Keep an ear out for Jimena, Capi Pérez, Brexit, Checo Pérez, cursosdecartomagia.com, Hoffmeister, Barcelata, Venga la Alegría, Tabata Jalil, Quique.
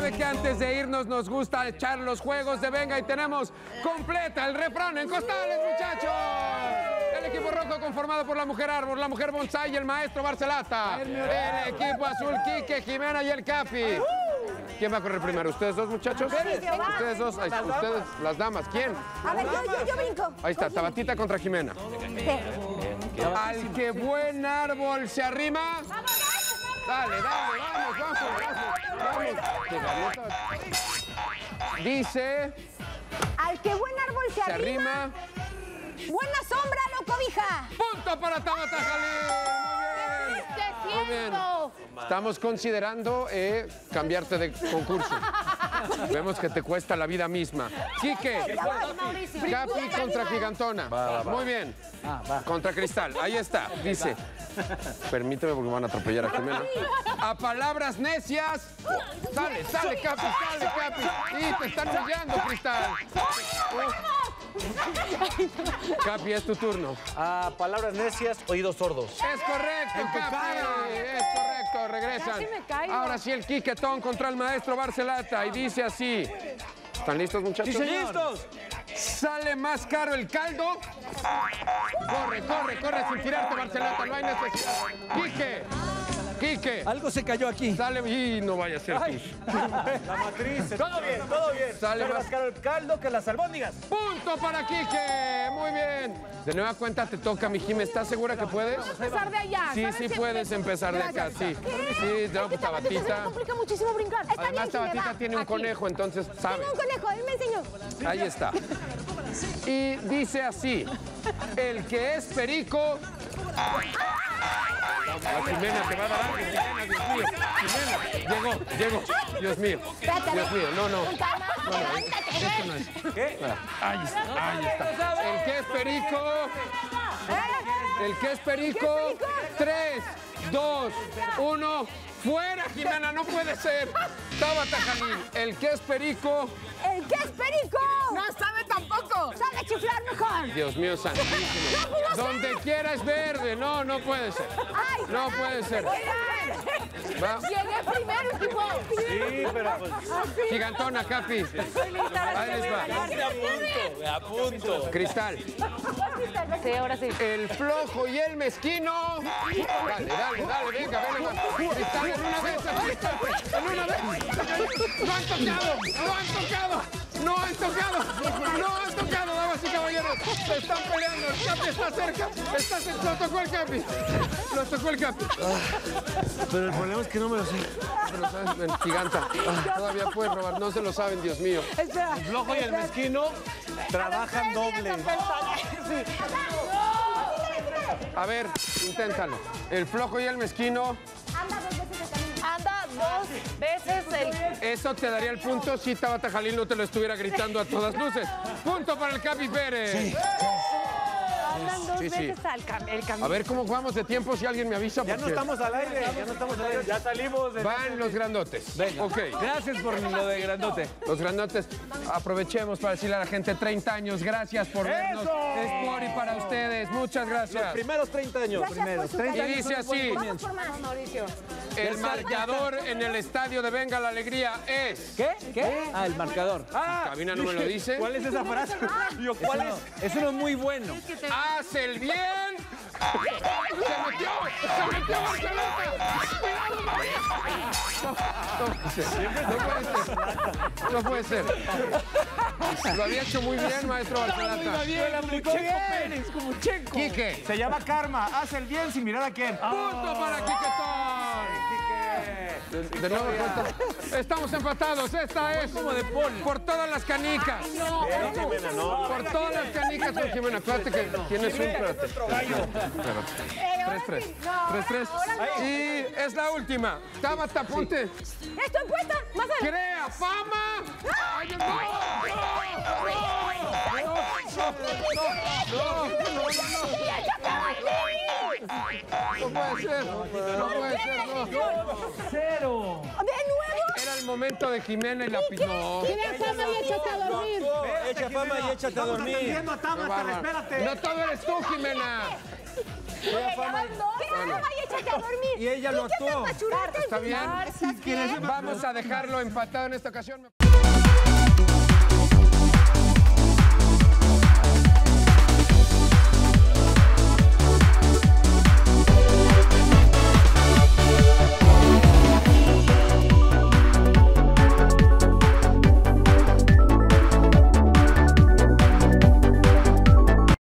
sabe que antes de irnos nos gusta echar los juegos de Venga y tenemos completa el refrán en costales, muchachos. El equipo rojo conformado por la mujer árbol, la mujer bonsai y el maestro Barcelata. El equipo azul, Quique, Jimena y el Capi. ¿Quién va a correr primero? ¿Ustedes dos, muchachos? Ustedes dos, ahí, ustedes, las damas. ¿Quién? A ver, yo brinco. Ahí está, Tabatita contra Jimena. Al que buen árbol se arrima. Dale, dale, vamos. Dice... Al que buen árbol se arrima... Buena sombra lo cobija. Punto para Tabata Jalil. Muy bien. Estamos considerando cambiarte de concurso. Vemos que te cuesta la vida misma. Quique, Capi contra Gigantona. Va. Muy bien. Contra Cristal. Ahí está. Dice. Permíteme porque me van a atropellar a Jimena. A palabras necias. Sale, Capi, sale, Capi. Y te están humillando, Cristal. Capi, es tu turno. A palabras necias, oídos sordos. Es correcto, Capi. Es correcto, regresan. Ahora sí el Quiquetón contra el maestro Barcelata. Y dice así. ¿Están listos, muchachos? ¡Sí, listos! Sale más caro el caldo. Corre sin tirarte, Barcelata. No hay necesidad. Quique. Algo se cayó aquí. Sale y no vaya a ser tú. La matriz. Todo bien. Sale más caro el caldo que las albóndigas. ¡Punto para Quique! Muy bien. De nueva cuenta te toca, mi Jimena. ¿Estás segura que puedes? ¿Puedes empezar de allá? Sí, puedes empezar de acá, sí. ¿Qué? Sí, no, Tabatita. Se me complica muchísimo brincar. Además, Tabatita tiene un conejo, entonces sabe. Tiene un conejo, él me enseñó. Ahí está. Y dice así. El que es perico... La Jimena te va a dar, Jimena, Dios mío. Jimena, llegó. Dios mío, no. Levántate. ¿Qué? Ahí está. El que es perico. 3, 2, 1. ¡Fuera, Jimena! ¡No puede ser! Tabata Jalil, el que es perico... ¡El que es perico! ¡No sabe tampoco! ¡Sabe chiflar mejor! Dios mío santísimo. Donde quiera es verde. No puede ser. No puede ser. Llegué primero, tipo. Sí, pero pues... Gigantona, Capi. Ahí les va. A punto. Cristal. Sí, ahora sí. El flojo y el mezquino... Dale, venga. Cristal, en una vez. No han tocado, damas y caballeros. Se están peleando. El Capi está cerca. Lo tocó el Capi. Pero el problema es que no me lo sé. Pero sabes, Giganta. Todavía puedes robar. No se lo saben, Dios mío. Espera. El flojo y el mezquino trabajan doble. A ver, inténtalo. El flojo y el mezquino... Anda dos veces el... Eso te daría el punto si Tabata Jalil no te lo estuviera gritando a todas luces. Punto para el Capi Pérez. Andan dos veces al camino. A ver cómo jugamos de tiempo, si alguien me avisa. Ya no estamos al aire. Ya salimos. Van los grandotes. Venga. Okay. Gracias por lo de grandote. Los grandotes, aprovechemos para decirle a la gente 30 años. Gracias por vernos. Es por y para ustedes. Muchas gracias. Los primeros 30 años. Y dice así. El marcador en el estadio de Venga la Alegría es... ¿Qué? Ah, el marcador. Cabina no me lo dice. ¿Cuál es esa frase? Es uno muy bueno. ¡Haz el bien! ¡Se metió Barcelata! No puede ser. Lo había hecho muy bien, maestro Barcelata. Lo aplicó Checo Pérez, como Checo. Quique. Se llama karma. Haz el bien sin mirar a quién. ¡Punto para Quiquetón! Quique. De nuevo, estamos empatados. Esta es como de polo. Por todas las canicas. Por todas las canicas con Jimena. Acuérdate que tienes un plato. 3-3. Y es la última. Tabata, ponte. Estoy puesta. Más allá. ¡Crea fama! ¡No puede ser! ¡Cero! Era el momento de Jimena y la pinó. Echa fama y échate a dormir. No todo eres tú, Jimena. Y ella lo actuó. Está bien. Vamos a dejarlo empatado en esta ocasión.